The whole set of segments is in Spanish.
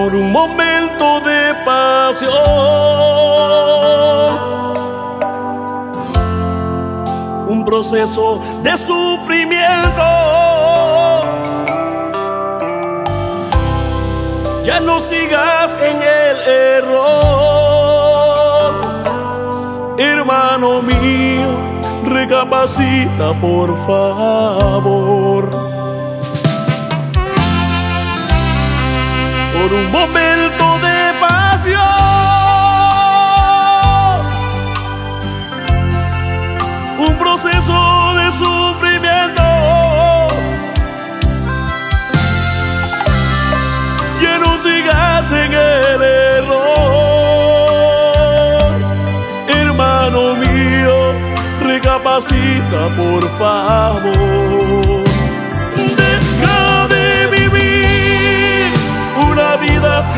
por un momento de pasión, un proceso de sufrimiento. Ya no sigas en el error, hermano mío, recapacita por favor. Por un momento de pasión, un proceso de sufrimiento, ya no sigas en el error, hermano mío, recapacita por favor.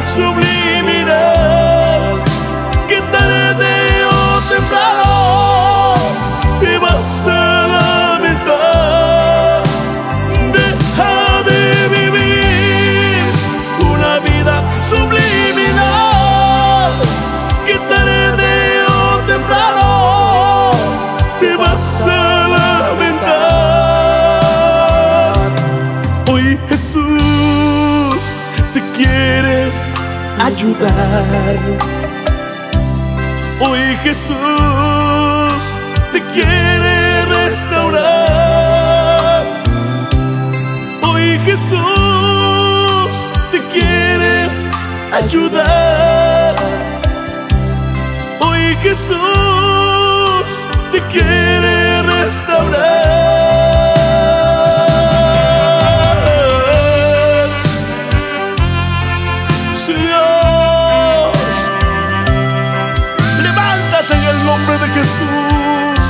Subliminal que tarde o temprano te vas a lamentar. Deja de vivir una vida subliminal que tarde o temprano te vas a lamentar. Hoy Jesús te quiere ayudar. Hoy Jesús te quiere restaurar. Hoy Jesús te quiere ayudar. Hoy Jesús te quiere restaurar. Jesús,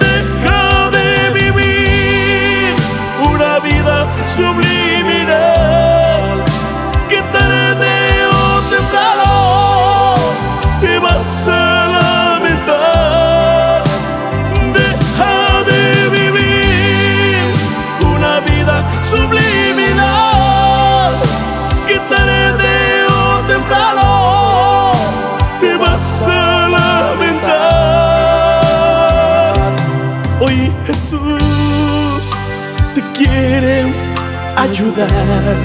deja de vivir una vida subliminal que tarde o temprano te vas a lamentar. Deja de vivir una vida subliminal que tarde o temprano vas a lamentar. Hoy Jesús te quiere ayudar.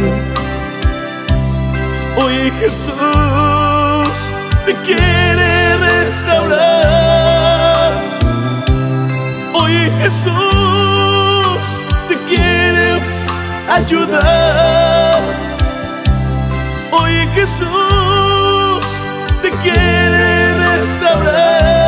Hoy Jesús te quiere restaurar. Hoy Jesús te quiere ayudar. Hoy Jesús te quiere restaurar.